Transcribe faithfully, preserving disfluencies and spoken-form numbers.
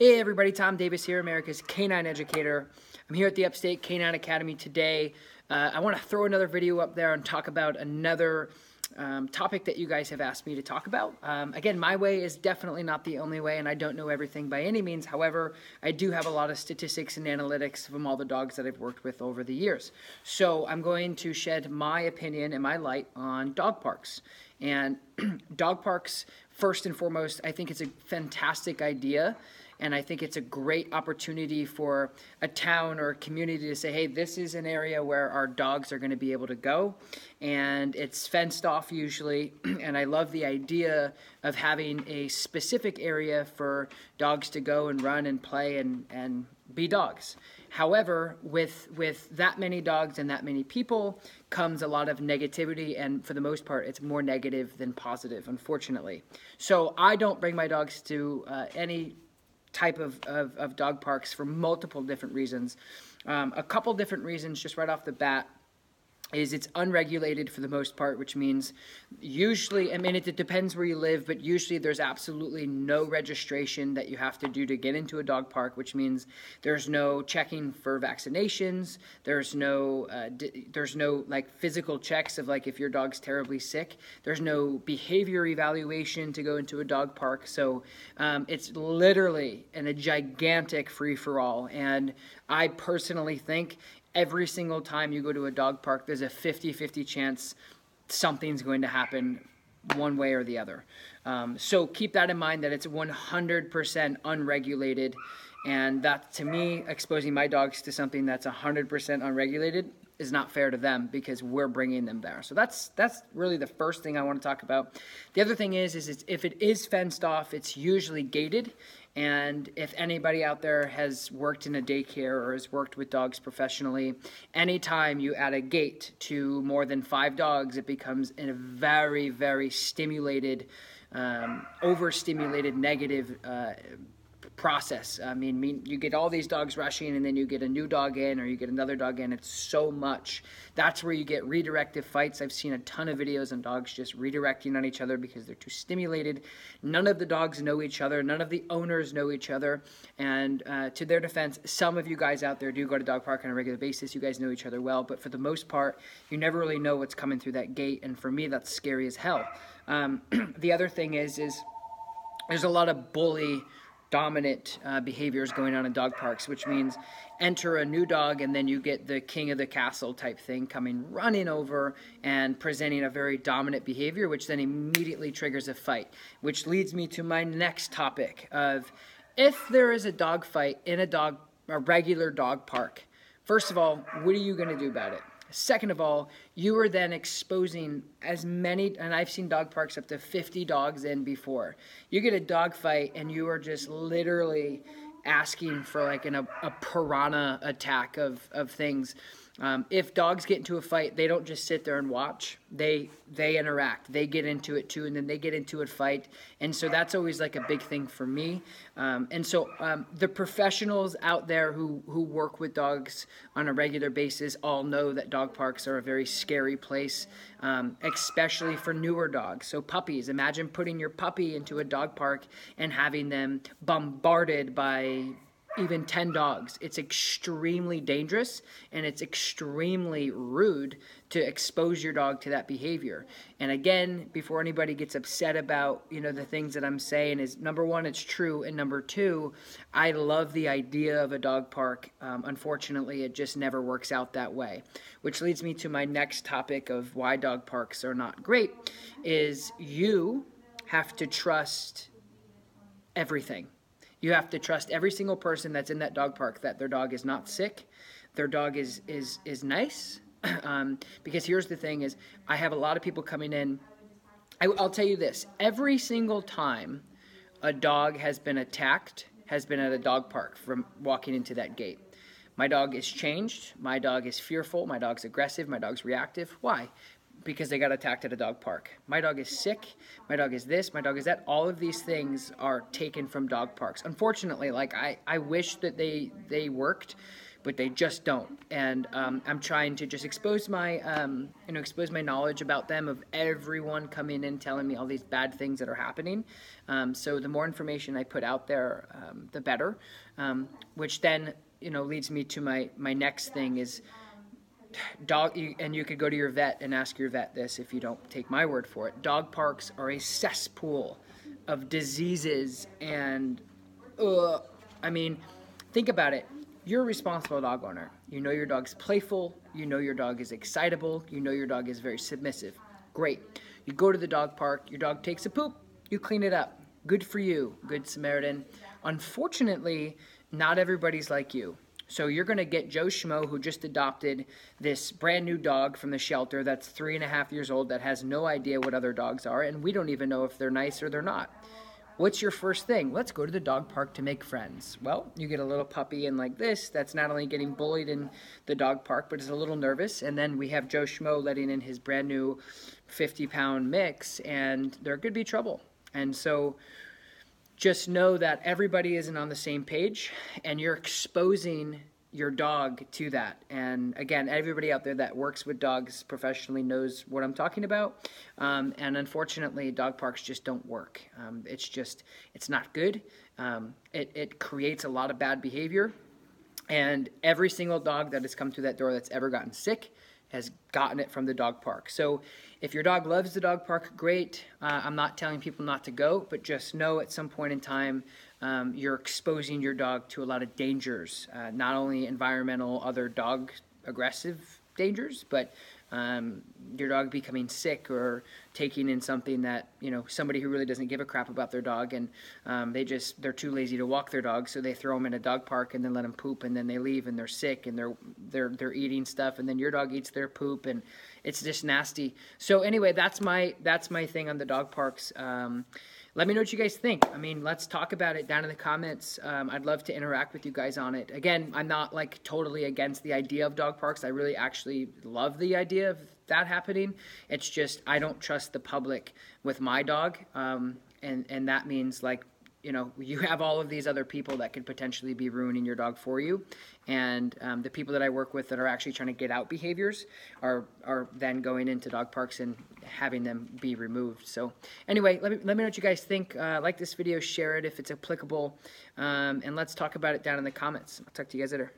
Hey everybody, Tom Davis here, America's Canine Educator. I'm here at the Upstate Canine Academy today. Uh, I want to throw another video up there and talk about another um, topic that you guys have asked me to talk about. Um, again, my way is definitely not the only way, and I don't know everything by any means. However, I do have a lot of statistics and analytics from all the dogs that I've worked with over the years. So I'm going to shed my opinion and my light on dog parks. And dog parks, first and foremost, I think it's a fantastic idea. And I think it's a great opportunity for a town or a community to say, hey, this is an area where our dogs are going to be able to go. And it's fenced off usually. And I love the idea of having a specific area for dogs to go and run and play and, and be dogs. However, with, with that many dogs and that many people comes a lot of negativity, and for the most part, it's more negative than positive, unfortunately. So I don't bring my dogs to uh, any type of, of, of dog parks for multiple different reasons. Um, a couple different reasons just right off the bat is it's unregulated for the most part, which means usually, I mean, it, it depends where you live, but usually there's absolutely no registration that you have to do to get into a dog park, which means there's no checking for vaccinations, there's no, uh, d there's no like physical checks of like if your dog's terribly sick, there's no behavior evaluation to go into a dog park, so um, it's literally in a gigantic free-for-all, and I personally think every single time you go to a dog park, there's a fifty fifty chance something's going to happen one way or the other. Um, so keep that in mind, that it's one hundred percent unregulated. And that, to me, exposing my dogs to something that's one hundred percent unregulated is not fair to them because we're bringing them there. So that's that's really the first thing I want to talk about. The other thing is, is it's, if it is fenced off, it's usually gated. And if anybody out there has worked in a daycare or has worked with dogs professionally, anytime you add a gate to more than five dogs, it becomes a very, very stimulated, um, overstimulated negative uh, process. I mean, mean, you get all these dogs rushing and then you get a new dog in or you get another dog in. It's so much. That's where you get redirective fights. I've seen a ton of videos on dogs just redirecting on each other because they're too stimulated. None of the dogs know each other. None of the owners know each other. And uh, to their defense, some of you guys out there do go to dog park on a regular basis. You guys know each other well, but for the most part, you never really know what's coming through that gate. And for me, that's scary as hell. Um, the other thing is, is there's a lot of bully dominant uh, behaviors going on in dog parks, which means enter a new dog and then you get the king of the castle type thing coming running over and presenting a very dominant behavior, which then immediately triggers a fight, which leads me to my next topic of if there is a dog fight in a dog, a regular dog park, first of all, what are you going to do about it? Second of all, you are then exposing as many, and I've seen dog parks up to fifty dogs in before. You get a dog fight and you are just literally asking for like an, a, a piranha attack of, of things. Um, if dogs get into a fight, they don't just sit there and watch. They they interact. They get into it too, and then they get into a fight. And so that's always like a big thing for me. Um, and so um, the professionals out there who, who work with dogs on a regular basis all know that dog parks are a very scary place, um, especially for newer dogs. So puppies, imagine putting your puppy into a dog park and having them bombarded by even ten dogs. It's extremely dangerous and it's extremely rude to expose your dog to that behavior. And again, before anybody gets upset about, you know, the things that I'm saying is, number one, it's true. And number two, I love the idea of a dog park. Um, unfortunately, it just never works out that way, which leads me to my next topic of why dog parks are not great is you have to trust everything. You have to trust every single person that's in that dog park that their dog is not sick, their dog is is is nice. Um, because here's the thing is, I have a lot of people coming in. I, I'll tell you this, every single time a dog has been attacked, has been at a dog park from walking into that gate. My dog is changed, my dog is fearful, my dog's aggressive, my dog's reactive. Why? Because they got attacked at a dog park. My dog is sick, my dog is this, my dog is that. All of these things are taken from dog parks. Unfortunately, like I, I wish that they, they worked, but they just don't. And um, I'm trying to just expose my, um, you know, expose my knowledge about them, of everyone coming in telling me all these bad things that are happening. Um, so the more information I put out there, um, the better. Um, which then, you know, leads me to my my next thing is dog. And you could go to your vet and ask your vet this if you don't take my word for it. Dog parks are a cesspool of diseases and. Uh, I mean, think about it. You're a responsible dog owner. You know your dog's playful. You know your dog is excitable. You know your dog is very submissive. Great. You go to the dog park. Your dog takes a poop. You clean it up. Good for you. Good Samaritan. Unfortunately, not everybody's like you. So you're going to get Joe Schmo, who just adopted this brand new dog from the shelter that's three and a half years old, that has no idea what other dogs are, and we don't even know if they're nice or they're not. What's your first thing? Let's go to the dog park to make friends. Well, you get a little puppy in like this that's not only getting bullied in the dog park, but is a little nervous. And then we have Joe Schmo letting in his brand new fifty pound mix, and there could be trouble. And so just know that everybody isn't on the same page, and you're exposing your dog to that. And again, everybody out there that works with dogs professionally knows what I'm talking about. Um, and unfortunately, dog parks just don't work. Um, it's just, it's not good. Um, it, it creates a lot of bad behavior. And every single dog that has come through that door that's ever gotten sick has gotten it from the dog park. So if your dog loves the dog park, great. Uh, I'm not telling people not to go, but just know at some point in time, um, you're exposing your dog to a lot of dangers, uh, not only environmental, other dog aggressive dangers, but um, your dog becoming sick or taking in something that, you know, somebody who really doesn't give a crap about their dog, and um, they just, they're too lazy to walk their dog, so they throw them in a dog park and then let them poop, and then they leave and they're sick, and they're they're they're eating stuff, and then your dog eats their poop, and it's just nasty. So anyway, that's my that's my thing on the dog parks. Um, Let me know what you guys think. I mean, let's talk about it down in the comments. Um, I'd love to interact with you guys on it. Again, I'm not like totally against the idea of dog parks. I really actually love the idea of that happening. It's just I don't trust the public with my dog, um, and, and that means like, you know, you have all of these other people that could potentially be ruining your dog for you. And um, the people that I work with that are actually trying to get out behaviors are are then going into dog parks and having them be removed. So anyway, let me, let me know what you guys think. Uh, like this video, share it if it's applicable. Um, and let's talk about it down in the comments. I'll talk to you guys later.